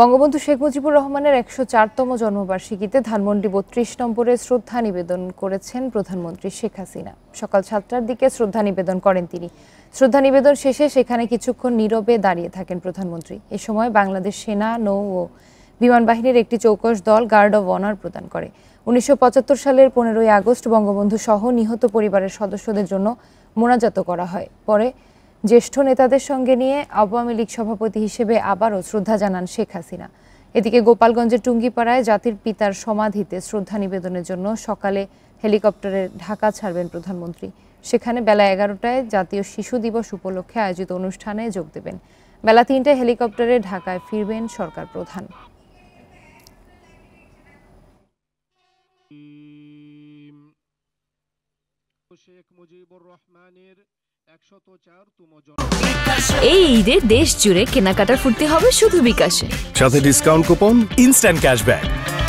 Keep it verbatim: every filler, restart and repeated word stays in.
বঙ্গবন্ধু শেখ মুজিবুর রহমানের একশো চারতম জন্মবার্ষিকীতে ধানমন্ডি বত্রিশ নম্বরে শ্রদ্ধা নিবেদন করেছেন প্রধানমন্ত্রী শেখ হাসিনা। সকাল সাতটার দিকে শ্রদ্ধা নিবেদন করেন তিনি। শ্রদ্ধা নিবেদন শেষে সেখানে কিছুক্ষণ নীরবে দাঁড়িয়ে থাকেন প্রধানমন্ত্রী। এ সময় বাংলাদেশ সেনা, নৌ ও বিমান বাহিনীর একটি চৌকশ দল গার্ড অব অনার প্রদান করে। উনিশশো পঁচাত্তর সালের পনেরোই আগস্ট বঙ্গবন্ধু সহ নিহত পরিবারের সদস্যদের জন্য মোনাজাত করা হয়। পরে জ্যেষ্ঠ নেতাদের সঙ্গে নিয়ে আওয়ামী লীগ সভাপতি হিসেবে আবারও শ্রদ্ধা জানান শেখ হাসিনা। এদিকে গোপালগঞ্জের টুঙ্গিপাড়ায় জাতির পিতার সমাধিতে শ্রদ্ধা নিবেদনের জন্য সকালে হেলিকপ্টারে ঢাকা ছাড়বেন প্রধানমন্ত্রী। সেখানে বেলা এগারোটায় জাতীয় শিশু দিবস উপলক্ষে আয়োজিত অনুষ্ঠানে যোগ দেবেন। বেলা তিনটায় হেলিকপ্টারে ঢাকায় ফিরবেন সরকার প্রধান। শেখ মুজিবুর রহমানের এই ঈদে দেশ জুড়ে কেনাকাটার ফুর্তি হবে শুধু বিকাশে, সাথে ডিসকাউন্ট কুপন, ইনস্ট্যান্ট ক্যাশব্যাক।